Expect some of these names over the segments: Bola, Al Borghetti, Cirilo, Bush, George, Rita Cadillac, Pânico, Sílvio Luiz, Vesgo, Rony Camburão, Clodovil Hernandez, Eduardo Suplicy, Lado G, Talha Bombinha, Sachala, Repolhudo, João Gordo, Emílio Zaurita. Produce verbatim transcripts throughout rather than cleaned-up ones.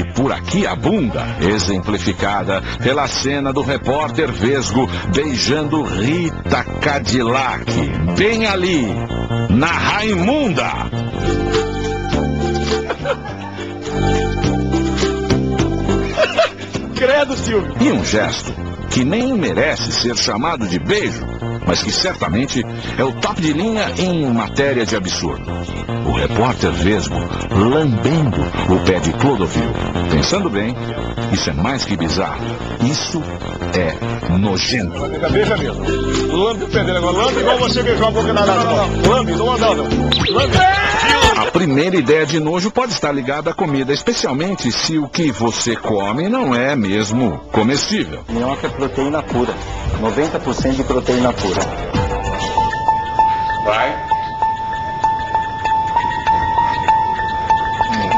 que por aqui abunda, exemplificada pela cena do repórter Vesgo beijando Rita Cadillac, bem ali, na Raimunda. Credo, Silvio. E um gesto que nem merece ser chamado de beijo, mas que certamente é o top de linha em matéria de absurdo. O repórter Vesgo lambendo o pé de Clodovil. Pensando bem, isso é mais que bizarro. Isso é nojento. Beija mesmo. Lambe o pé dele agora. Lambe igual você beijou a boca na nada. Lambe, não andava não. Lambe. A primeira ideia de nojo pode estar ligada à comida, especialmente se o que você come não é mesmo comestível. Minhoca é proteína pura. noventa por cento de proteína pura. Vai.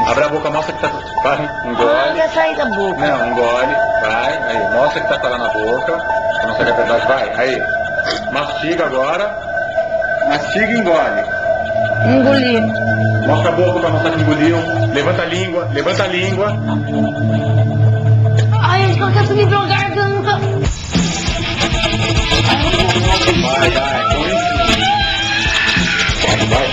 Abre a boca, mostra que tá... Vai, engole. Não vai sair da boca. Não, engole. Vai, aí. Mostra que tá tá lá na boca. Você não sabe a verdade. Vai, aí. Mastiga agora. Mastiga e engole. Engolir. Mostra a boca pra mostrar que engoliu. Levanta a língua. Levanta a língua. Ai, eles colocaram tudo em meu garganta. Vai, vai. Vai, vai.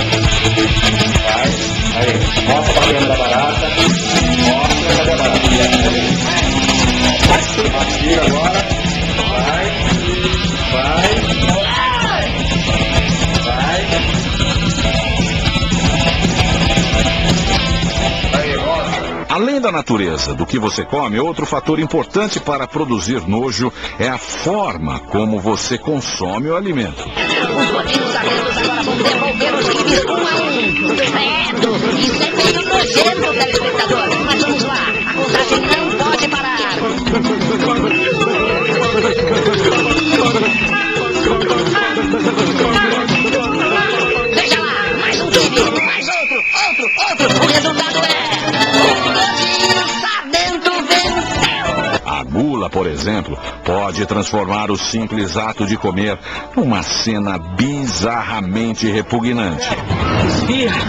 Vai. Aí, mostra a barriga da barata. Mostra a barriga da barata. Mastiga agora. Vai. Vai. Vai. Aí, mostra. Além da natureza do que você come, outro fator importante para produzir nojo é a forma como você consome o alimento. Os bandidos atentos agora vão devolver os crimes um a um. Isso é meio nojento, telespectador. Mas vamos lá, a contagem não pode parar. Veja lá, mais um crime, mais outro, outro, outro. O resultado é... O Sargento venceu. A gula, por exemplo, pode transformar o simples ato de comer numa cena bizarramente repugnante. Espirra.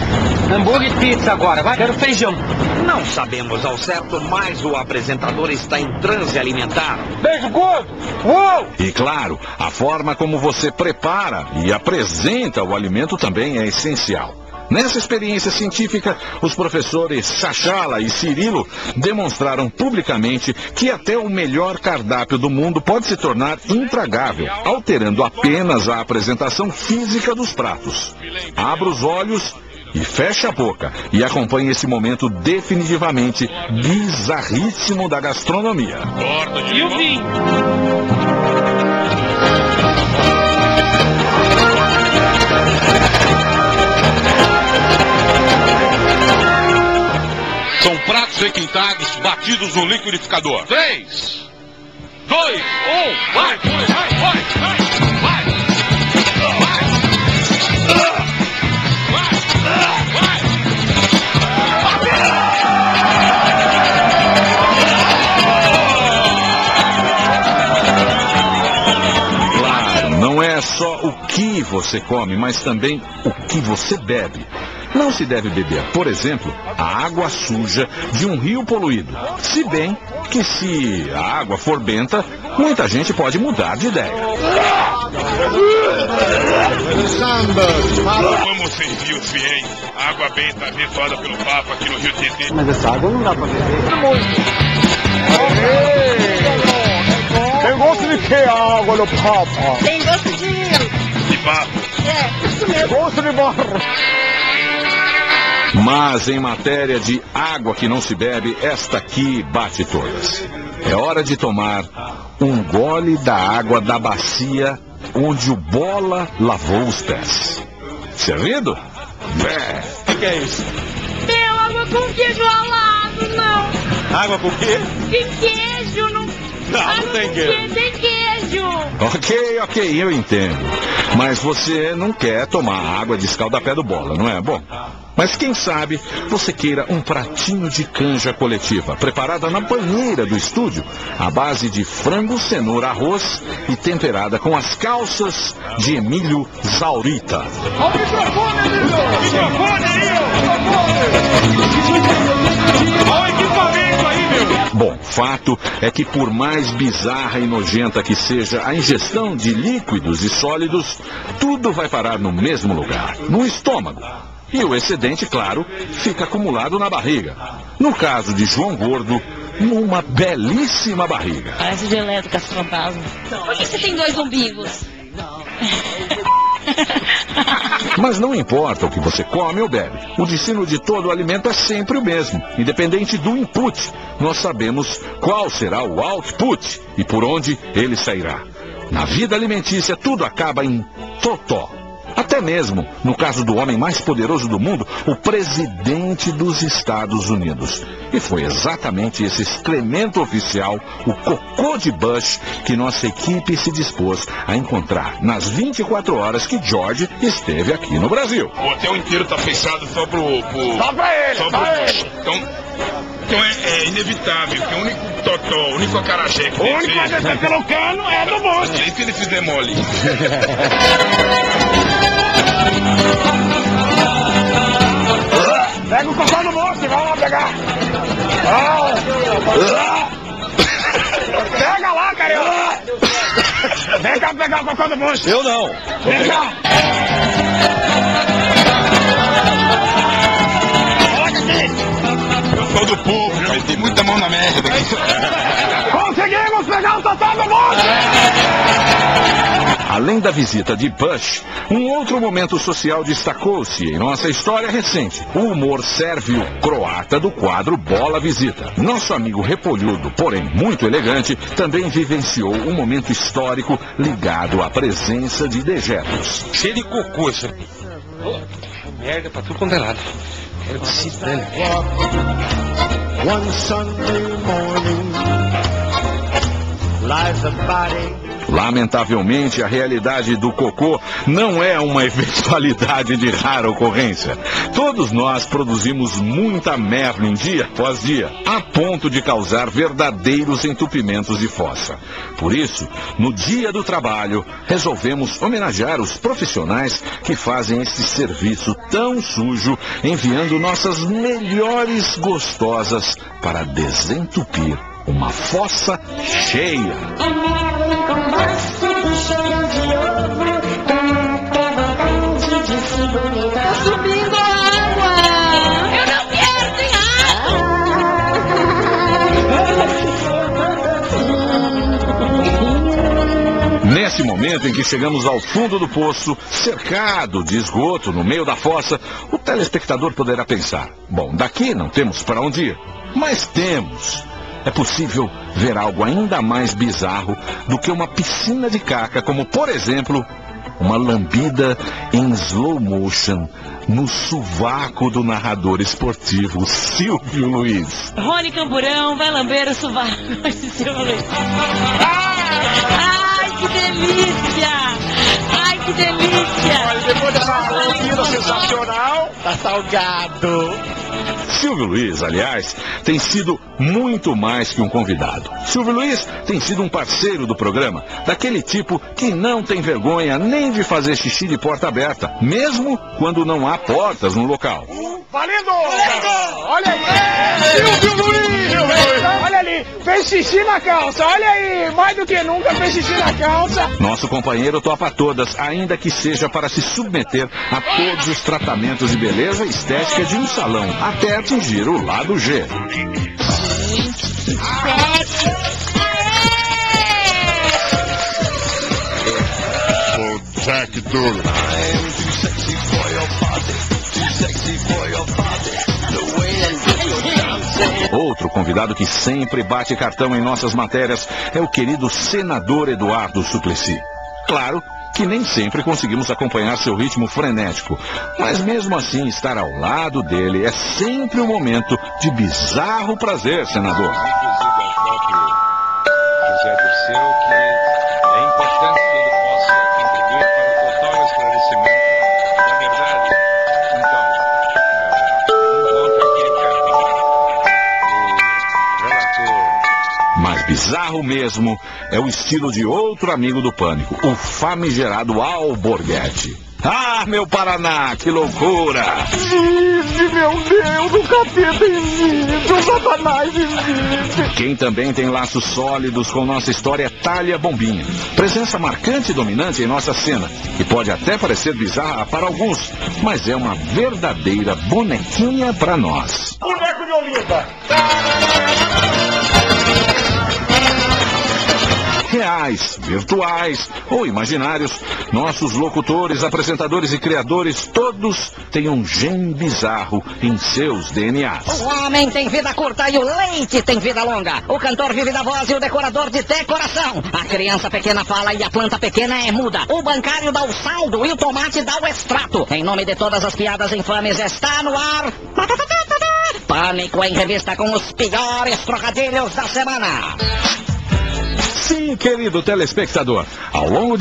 Hambúrguer e pizza agora, vai, quero feijão. Não sabemos ao certo, mas o apresentador está em transe alimentar. Beijo gordo! Uou! E claro, a forma como você prepara e apresenta o alimento também é essencial. Nessa experiência científica, os professores Sachala e Cirilo demonstraram publicamente que até o melhor cardápio do mundo pode se tornar intragável, alterando apenas a apresentação física dos pratos. Abra os olhos e feche a boca e acompanhe esse momento definitivamente bizarríssimo da gastronomia. E o fim. São pratos requintados batidos no liquidificador. Três, dois, um, vai, vai, vai, vai, vai, vai. Só o que você come, mas também o que você bebe. Não se deve beber, por exemplo, a água suja de um rio poluído. Se bem que se a água for benta, muita gente pode mudar de ideia. Como serviu o fiel, água benta abençoada pelo Papa aqui no Rio Tietê. Mas essa água não dá pra beber. Tem gosto de que a água do Papa? Tem gosto de... De barro. É, isso mesmo. Tem gosto de barro. Mas em matéria de água que não se bebe, esta aqui bate todas. É hora de tomar um gole da água da bacia onde o Bola lavou os pés. Servido? É. O que é isso? Tem água com queijo alado, não. Água com quê? De queijo, não. Não, não tem queijo. Tem queijo. Ok, ok, eu entendo. Mas você não quer tomar água de escaldapé do Bola, não é? Bom, mas quem sabe você queira um pratinho de canja coletiva, preparada na banheira do estúdio, à base de frango, cenoura, arroz e temperada com as calças de Emílio Zaurita. Olha o microfone, Emílio! O microfone, Emílio! Olha o equipamento aí! O fato é que, por mais bizarra e nojenta que seja a ingestão de líquidos e sólidos, tudo vai parar no mesmo lugar, no estômago. E o excedente, claro, fica acumulado na barriga. No caso de João Gordo, numa belíssima barriga. Parece de eletrocastromplasma. Por que você tem dois umbigos? Mas não importa o que você come ou bebe, o destino de todo o alimento é sempre o mesmo. Independente do input, nós sabemos qual será o output e por onde ele sairá. Na vida alimentícia, tudo acaba em totó. Até mesmo, no caso do homem mais poderoso do mundo, o presidente dos Estados Unidos. E foi exatamente esse excremento oficial, o cocô de Bush, que nossa equipe se dispôs a encontrar nas vinte e quatro horas que George esteve aqui no Brasil. O hotel inteiro tá fechado só pro... pro só pra ele! Só pra pro ele. Então... Então é, é inevitável que o único totó, o único acarajé que ele fez... O único acarajé pelo cano é do Bush. Nem se ele fizer mole. Pega o cocô do Bush, vai lá pegar. Ah, pega lá, cara. Vem cá pegar o cocô do Bush. Eu não. Vem cá. Todo do povo, já meti muita mão na merda. Conseguimos pegar o totó do Bush! Além da visita de Bush, um outro momento social destacou-se em nossa história recente. O humor sérvio-croata do quadro Bola Visita. Nosso amigo Repolhudo, porém muito elegante, também vivenciou um momento histórico ligado à presença de dejetos. Cheio de cocô, isso aqui. Merda pra tudo quanto é lado. Lamentavelmente, a realidade do cocô não é uma eventualidade de rara ocorrência. Todos nós produzimos muita merda em dia após dia, a ponto de causar verdadeiros entupimentos de fossa. Por isso, no Dia do Trabalho, resolvemos homenagear os profissionais que fazem esse serviço tão sujo, enviando nossas melhores gostosas para desentupir uma fossa cheia. Tá subindo a água! Eu não quero, tem água! Nesse momento em que chegamos ao fundo do poço, cercado de esgoto no meio da fossa, o telespectador poderá pensar: bom, daqui não temos para onde ir, mas temos. É possível ver algo ainda mais bizarro do que uma piscina de caca, como, por exemplo, uma lambida em slow motion no sovaco do narrador esportivo Sílvio Luiz. Rony Camburão vai lamber o sovaco de Sílvio Luiz. Ai, que delícia! Ai, que delícia! Olha, depois dessa lambida sensacional, tá salgado! Sílvio Luiz, aliás, tem sido muito mais que um convidado. Sílvio Luiz tem sido um parceiro do programa, daquele tipo que não tem vergonha nem de fazer xixi de porta aberta, mesmo quando não há portas no local. Valendo! Valendo! Olha aí! É, Sílvio Luiz! Olha ali, fez xixi na calça, olha aí! Mais do que nunca fez xixi na calça! Nosso companheiro topa todas, ainda que seja para se submeter a todos os tratamentos de beleza e estética de um salão, até atingir o lado G. Outro convidado que sempre bate cartão em nossas matérias é o querido senador Eduardo Suplicy. Claro que nem sempre conseguimos acompanhar seu ritmo frenético, mas mesmo assim estar ao lado dele é sempre um momento de bizarro prazer, senador. Bizarro mesmo é o estilo de outro amigo do Pânico, o famigerado Al Borghetti. Ah, meu Paraná, que loucura! Existe, meu Deus, o capeta existe, o Satanás existe! Quem também tem laços sólidos com nossa história é Talha Bombinha. Presença marcante e dominante em nossa cena, que pode até parecer bizarra para alguns, mas é uma verdadeira bonequinha para nós. Boneco de Olinda! Reais, virtuais ou imaginários, nossos locutores, apresentadores e criadores, todos têm um gene bizarro em seus D N As. O homem tem vida curta e o leite tem vida longa. O cantor vive da voz e o decorador de decoração. A criança pequena fala e a planta pequena é muda. O bancário dá o saldo e o tomate dá o extrato. Em nome de todas as piadas infames, está no ar... Pânico em revista com os piores trocadilhos da semana. Sim, querido telespectador, ao longo de